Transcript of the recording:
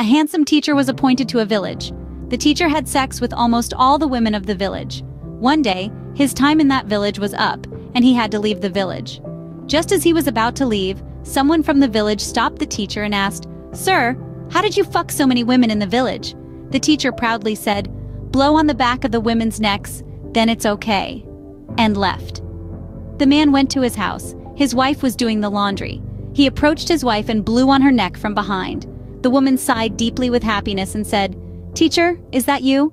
A handsome teacher was appointed to a village. The teacher had sex with almost all the women of the village. One day, his time in that village was up, and he had to leave the village. Just as he was about to leave, someone from the village stopped the teacher and asked, "Sir, how did you fuck so many women in the village?" The teacher proudly said, "Blow on the back of the women's necks, then it's okay," and left. The man went to his house. His wife was doing the laundry. He approached his wife and blew on her neck from behind. The woman sighed deeply with happiness and said, "Teacher, is that you?